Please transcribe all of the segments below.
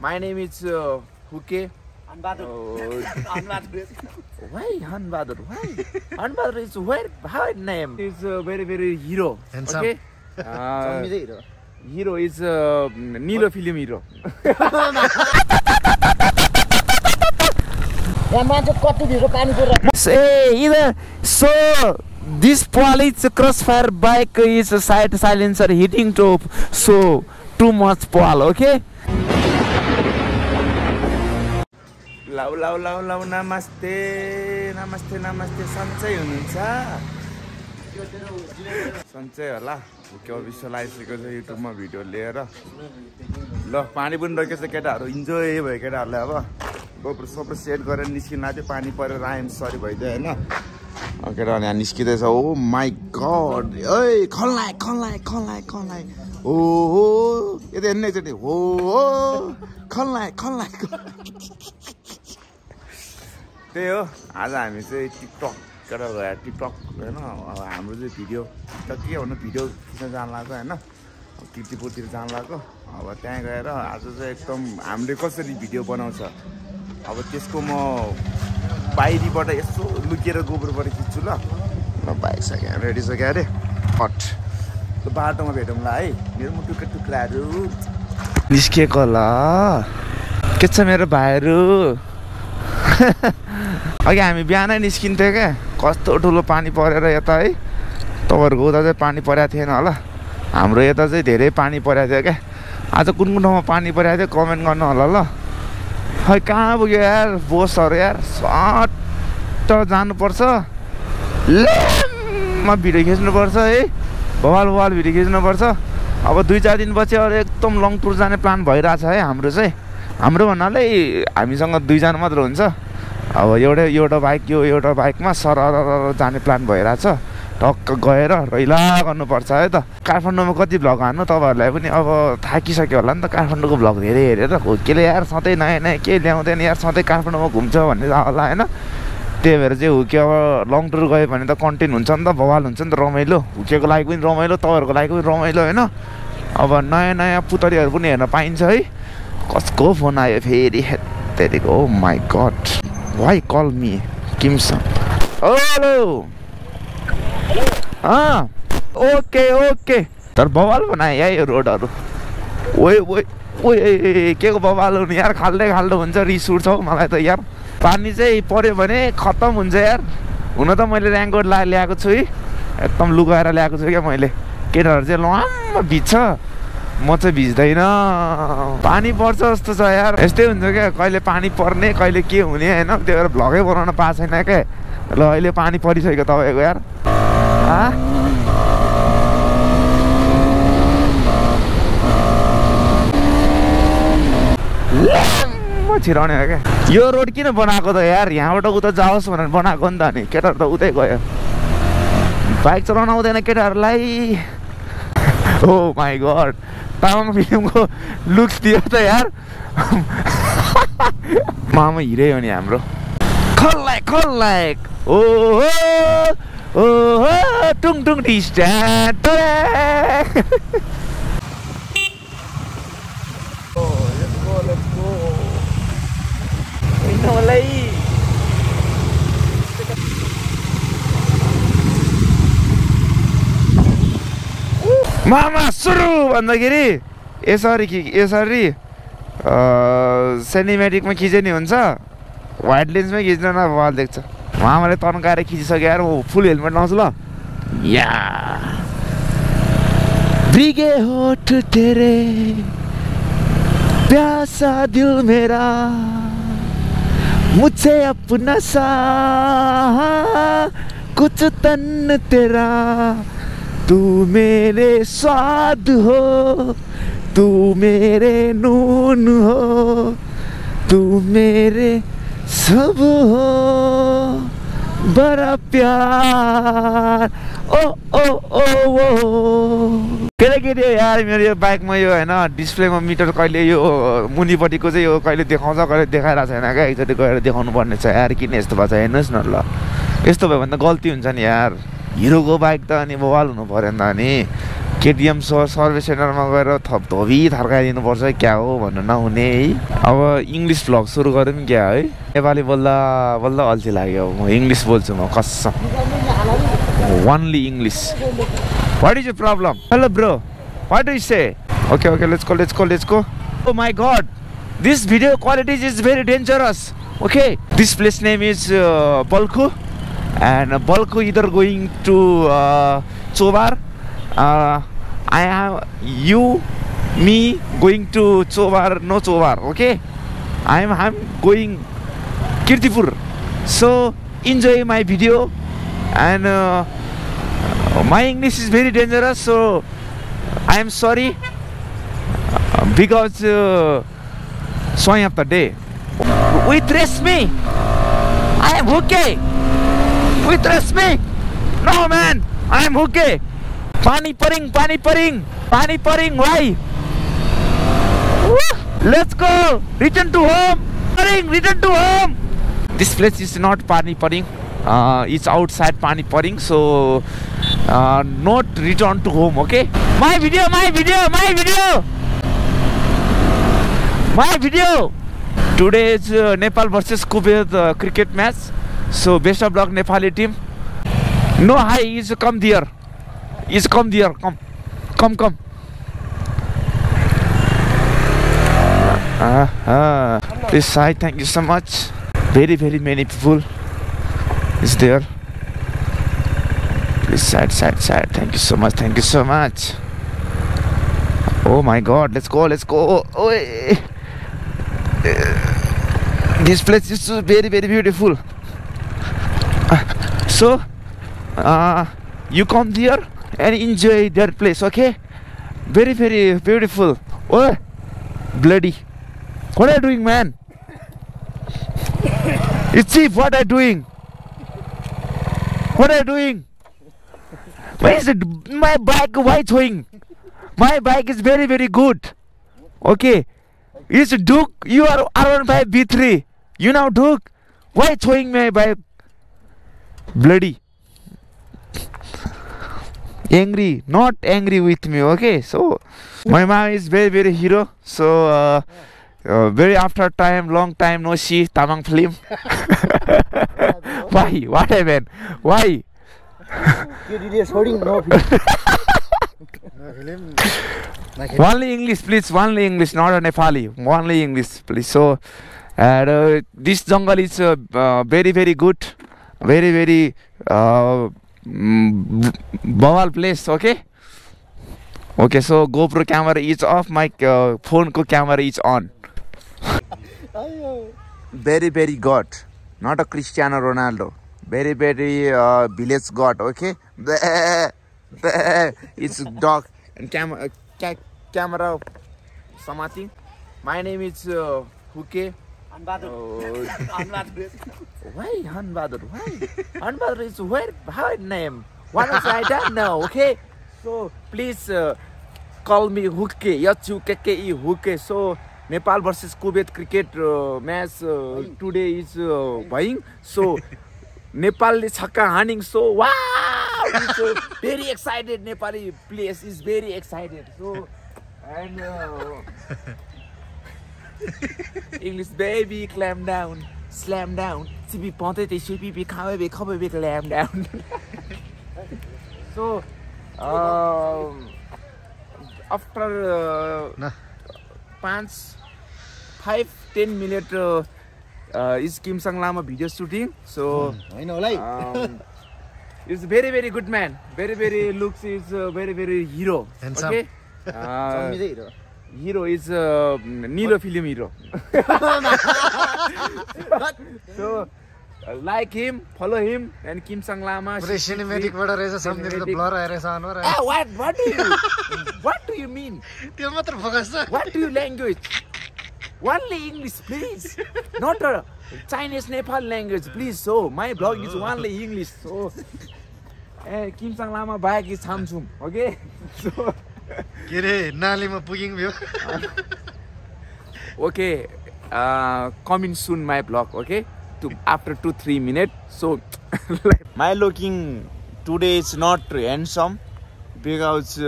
My name is Hukke. Anbadur. Why Anbadur? Why? Anbadur is where? How name? He's very hero. Handsome. Okay. Hero is Nilo film hero. So this police crossfire bike is a side silencer hitting top, so too much poil, okay? Lau lau lau lau namaste namaste namaste sanchai hununcha sanchai hola Hukke Official आइसकेको छ YouTube मा video लिएर ल पानी पनि रकेछ केटाहरु enjoy भयो केटाहरुले अब GoPro सप्रो set गरेर निस्किनाथे पानी परेर आइम सरी भइदियो हैन केटाहरु यहाँ निस्किदैछ ओ माइ गॉड ए खल्लाय खल्लाय खल्लाय खल्लाय ओ हो यो हेर्नै छ नि हो खल्लाय खल्लाय Today, I am doing TikTok. TikTok, you know, I am doing video. Today, on video, you know, Kirtipur, you know, but then, you know, I am doing video. But this time, I am doing so look at the GoPro. Ready, so ready. Hot. So, baat hum bedam lai. Mere muttu kattu klaru. Niske kola. Kitsa mere bairu. Okay, I'm Biana Niskin Tega, Costo Tulo Pani Poratai, Tower Goda the Pani Poratinola. I'm Rayata the Dere Pani Poratega. As a Kunguno Pani Porate, comment on Lola. I can't be here, boss or air, sort Tozan Porsa. My beautification of Versa, eh? Boval Wall, beautification of Versa. Our Duja in Bacha, Tom Long Turzan plan by Rasai, Ambrose. Amro Nale, I'm Song of Dujan Madronza. अब एउटा bike यो एउटा बाइकमा सरर जाने plan भइरा छ टक्क गएर रइला गर्नु पर्छ है त काठमाडौँमा कति भ्लग हान्नु तपाईहरुलाई पनि अब थाकिसक्यो होला नि त काठमाडौँको भ्लग धेरै हेरेर हुक्केले यार सधैँ नयाँ नयाँ के ल्याउँदैन यार सधैँ काठमाडौँमा घुम्छ भन्ने होला हैन त्यही भएर चाहिँ हुक्के अब लङ टुर गयो भने त कन्टेन्ट हुन्छ नि त बवाल हुन्छ नि त रमाइलो हुक्केको लागि पनि रमाइलो तपाईहरुको लागि पनि रमाइलो हैन अब नयाँ नयाँ पुतरीहरु पनि हेर्न पाइन्छ है कसको फोन आयो फेरि त्यतिको oh my God Why call me Kim Sang? Oh, hello. Hello. Ah, okay, okay. Tar bawal banaya ye road aru. Oye, keko bawal honi yaar khalde huncha resource ho malai ta yaar. Pani se pare bane khatam huncha yaar. Una ta maile rank code ल्याएको छु एकदम लुगाएर ल्याएको छु के मैले केटाहरु चाहिँ लम्मा भिज्छ म चाहिँ भिज्दैन पानी पर्छ जस्तो छ यार एस्तै हुन्छ के कहिले पानी पर्ने कहिले के हुने हैन त्यो भएर भ्लगै बनाउन पा छैन के ल अहिले पानी परिसक्यो तपाईको यार आ म छिराउने हो के यो रोड किन बनाएको त यार यहाँबाट उता जाओस् भनेर बनाएको नि त नि केटाहरु त उतै गयो बाइक चलाउन आउँदैन केटाहरुलाई Oh my god, Tamang film ko looks diya ta yaar. Mama hire ho ni hamro. Call like. Oh oh oh, tung tung distant. Oh, let's go, let's go. Inna malai. Mama, suru bandagiri. Sorry. Cinematic ma khije ni huncha. Wide lens ma khijna na bawal dekhcha. Mama le tankaera khijisake yaar full helmet launchu la. Yeah. Bhige hot tere. Pyasa dil mera. Mujhe apna sa. Kuch tan tera. तू मेरे स्वाद हो तू मेरे नून हो तू मेरे सब हो बड़ा प्यार ओ ओ ओ ओ केले के दियो यार मेरो बाइक मा यो हैन डिस्प्ले मा मिटर कहिले यो मुनिपटीको चाहिँ यो कहिले देखाउँछ कहिले देखाइरा छैन के एकचोटी गएर देखाउनु पर्ने छ यार किन यस्तो भछ हेर्नुस् न ल यस्तो भयो भने त गल्ती हुन्छ नि यार हिरोको बाइक त अनि बवाल हुनु पर्यो नि त अनि KTM सर्भिस सेन्टरमा गएर थप धोबी थर्काइदिनु पर्छ क्या हो भन्नु नहुने है अब इंग्लिश ब्लग सुरु गरौँ क्या है नेपाली बोल्दा बोल्दा अल्छी लाग्यो म इंग्लिश बोल्छु म कसम only English what is your problem hello bro what do you say okay okay let's go oh my God this video quality is very dangerous okay this place name is Balkhu and Balkhu either going to Chobhar I have you, me going to Chobhar, no Chobhar, okay? I'm going Kirtipur. So enjoy my video. And my English is very dangerous, so I am sorry because showing up the day. We trust me. I am okay. We trust me. No man, I am okay. Pani Paring, why? Woo! Let's go! Return to home! This place is not Pani Paring, it's outside Pani Paring, so not return to home, okay? My video! Today is Nepal versus Kuwait cricket match, so best of luck Nepali team. No high is come there. Is come dear, come. This side, thank you so much. Very many people is there. This side. Thank you so much. Oh my God, let's go. Oh, this place is very beautiful. So, you come here. And enjoy their place, okay? Very beautiful. Oh, bloody! What are you doing, man? It's cheap. What are you doing? Why is it my bike? Why throwing? My bike is very good. Okay, it's Duke. You are R15 B3. You know Duke. Why throwing my bike? Bloody. Angry, not angry with me, okay? So my mom is very hero, so very after time, long time no see Tamang film. Why? What happened? Why? You did a sorting, no film. Only English, please. Only English, not a Nepali. Only English, please. So this jungle is very good, very. Bawal place, okay, so GoPro camera is off, my phone camera is on. very god, not a Cristiano Ronaldo, very village god, okay. It's dog and camera something. My name is Hukke. Why Hanbadur? Hanbadur is where her name? What else I don't know, okay? So please call me Hukke, Hukke, Hukke. So Nepal versus Kuwait cricket match today is buying. So Nepal is Hakka hunting. So wow! It's very excited. Nepali place is very excited. So and English baby, clam down, slam down. Chibi ponte te chibi be come be clam down. So, after 5-10 minutes is Kim Sang Lama video shooting. So I know, like it's very good man. Very looks is very hero. Handsome. Okay. Hero is Nilo film hero. So like him, follow him, and Kim Sang Lama. Cinematic is something with the blur. What do you mean? What do you language? Only English, please. Not a Chinese Nepal language, please. So my blog is only English. So Kim Sang Lama bike is Samsung. Okay. So. Okay, coming soon my blog, okay? After 2-3 minutes. So my looking today is not handsome, because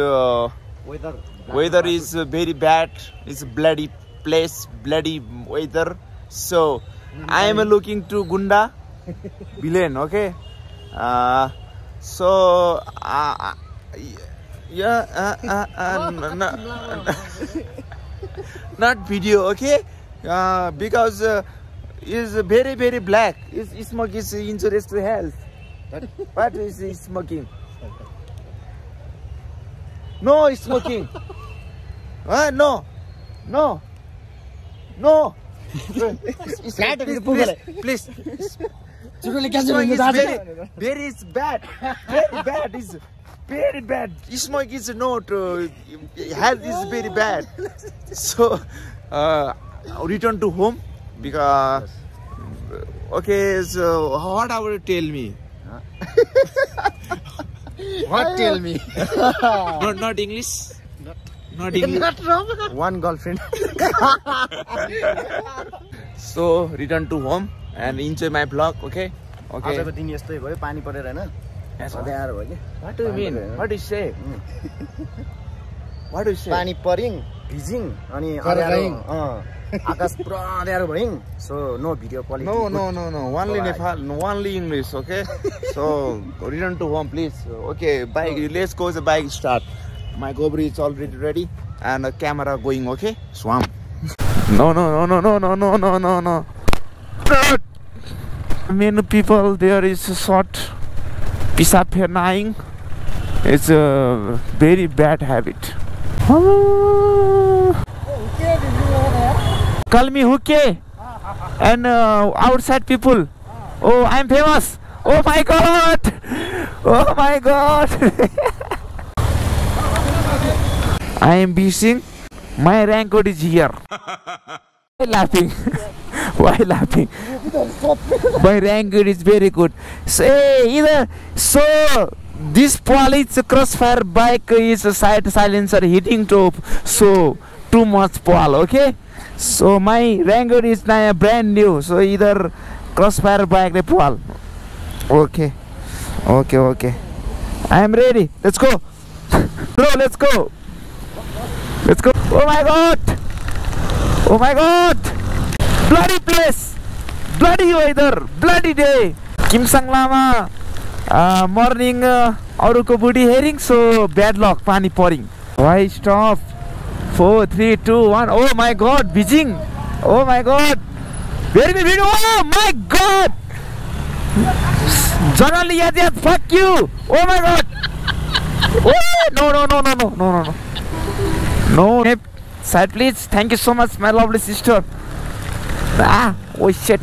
weather is very bad. It's bloody place, bloody weather. So I am looking to Gunda villain. Okay. Not video. Okay. Because is very black. Is smoke is injurious to health. What is smoking? No smoking. No. Please. Very bad. It's very bad. Smoke is not health is very bad. So return to home because okay. So what I will tell me? What tell me? Not English. Not English. Not one girlfriend. So return to home and enjoy my vlog. Okay. After the yesterday, boy, pani paring na. Yes, what do you mean? What do you say? What do you say? Pani paring, Beijing, ani Akas pra there going. So no video quality. No. Only Nepal, only English. Okay. So return to home, please. Okay. Bike. Let's go. The bike start. My GoPro is already ready and a camera going. Okay. Swam. No. Many people there is a short pisap fernaying. It's a very bad habit. Call me Hukke and outside people. Oh, I'm famous. Oh my god. I am busy. My rank code is here. Why laughing? My rank code is very good. So this police crossfire bike is a side silencer hitting top. So too much poil, okay? So my Ranger is now brand new, so either crossfire bike or poil. Okay. I am ready. Let's go. Bro, let's go. Oh my god. Bloody place. Bloody weather. Bloody day. Kim Sang Lama. Morning auruko booty herring, so bad luck. Pani paring. Why stop? 4, 3, 2, 1. Oh my god, Beijing. Oh my god. Very big. Oh my god. Generally, yeah, fuck you. Oh my god. Oh, no. Side, please. Thank you so much, my lovely sister. Oh shit.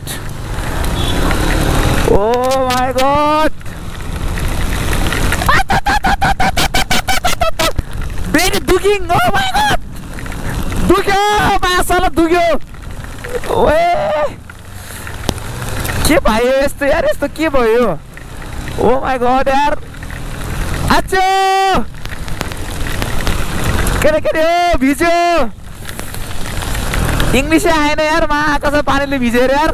Oh my god. Very booking. Oh my god. Dugyo, masala dugyo. Oye, क्या भाई ऐसे यार ऐसे क्या भाई हो? Oh my god यार, अच्छा, क्या हो भीजो? इंग्लिश आए ना यार माँ आकाश पानी ले भीजे यार.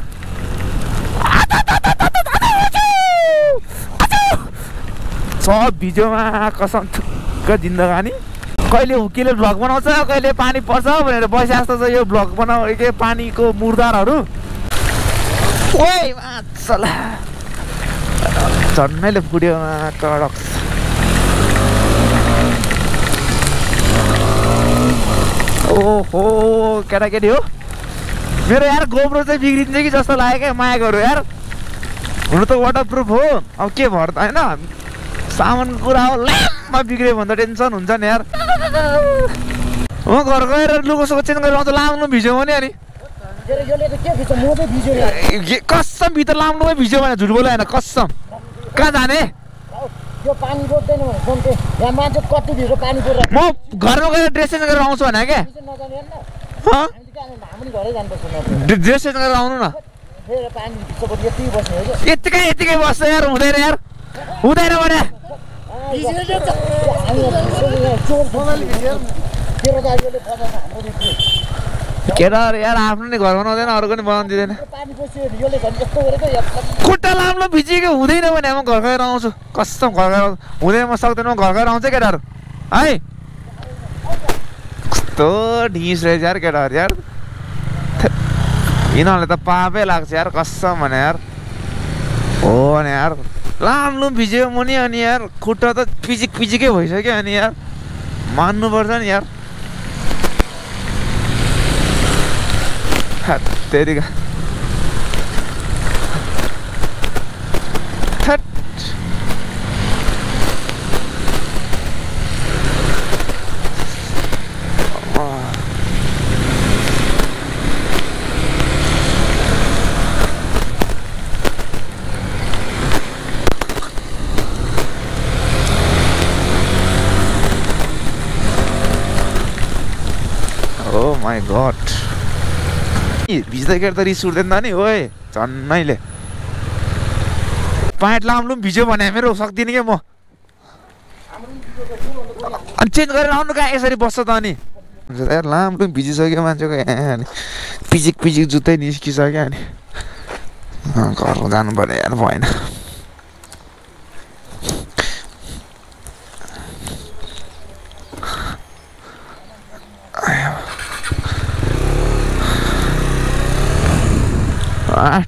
सब भीजो माँ कसम का जिंदगानी. कहिले हुकेले ब्लग बनाउँछ कहिले पानी पर्छ भनेर बसिआस्तो छ यो ब्लग बनाउ के पानीको मुर्दारहरु ओइ माछला जन्मेले पुड्यो कडक ओहो केटाकेटी हो मेरो यार गोप्रो चाहिँ बिग्रिन्छ कि जस्तो लाग्यो के माया गरौ यार हुनु त वाटरप्रुफ हो अब के भर्त हैन सामान कुरा हो ल्याममा बिग्रे भन्दा टेन्सन हुन्छ नि यार म घर गएर लुगासको चेन्ज गरेर लाम्नु भिज्यो भने अनि कसम भित्र लाम्नुमै भिज्यो भने झुट बोल्यो हैन कसम कहाँ जाने यो पानी बोल्दैन मान्छे कति भिज्यो पानी बोल्छ म घरमा गएर ड्रेस चेन्ज गरेर आउँछु भने के ड्रेस चेन्ज गरेर आउनु न यतिकै बस्छ यार हुँदैन यार हुँदैन भने केटा यार आफ्नो नि घर बनाउँदैन अरूको नि बनाउन दिदैन खुट्टा लाम्लो भिजेको हुँदैन भने म घर गएर आउँछु कसम घर गएर हुँदैन म सक्दैन म घर गएर आउँछु केटाहरु आए तो ढीस रहे यार केटा यार इनाले त पापै लाग्छ यार कसम भने यार हो नि यार लामलुम भिज्यो मुनि अनि यार खुट्टा त पिजिक पिजिकै भइसक्यो अनि यार मान्नु पर्छ नि यार हट तेरी का My God! Bhijda kar tari surden na nahi hoy. Chan nahi le. Paint laamlum bhijo banana mere usakdi nahi mo. Anche nagar round ka aise bossa tani. Yaar laamlum bhiji sa kya mancho ka. Pijik pijik jute nish kisa kya ni. Kar rodan bane yaar boy na.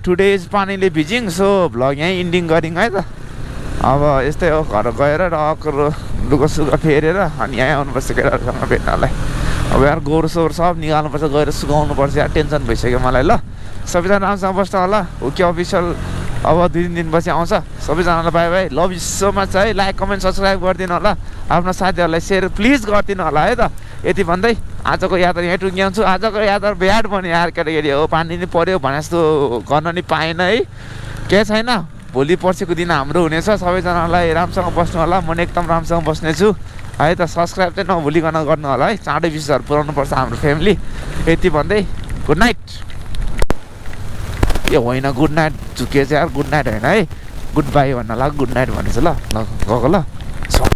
Today is Pani Beijing, so vlog yahi ending garenge hai ta. Aba yestai ho ghar gaera rakro lugasuga ferera ani yahi aunu parcha keraharusanga bhetnalai. Aba yaar gorsohar sab nikalnu parcha gaera sukaunu parcha yaar tension bhaisakyo malai la. Sabijana aamsanga basta hola. Hukke Official aba 2 दिन पछि आउँछ. सबैजनालाई bye bye. Love you so much है. Like comment subscribe गर्दिनु होला. आफ्ना साथीहरुलाई share please गर्दिनु होला है त. यति भन्दै आजको यात्रा यहाँ टुक्याउँछु. आजको यात्रा ब्याड पनि यार केटाकेटी हो. पानी नि पर्यो भने जस्तो गर्न नि पाएन है. के छैन. भोलि पर्सिको दिन हाम्रो हुनेछ. सबैजनालाई राम्रोसँग बस्नु होला. म एकदम राम्रोसँग बस्नेछु है त. सब्स्क्राइब चाहिँ नभुलिकन गर्नु होला है. चाँडै 20000 पुर्याउनु पर्छ हाम्रो फ्यामिली. यति भन्दै गुड नाइट. यो होइन गुड नाइट झुके चाहिँ यार गुड नाइट हैन है. गुड बाई भन्नला गुड नाइट भनेछ ल. गको ल.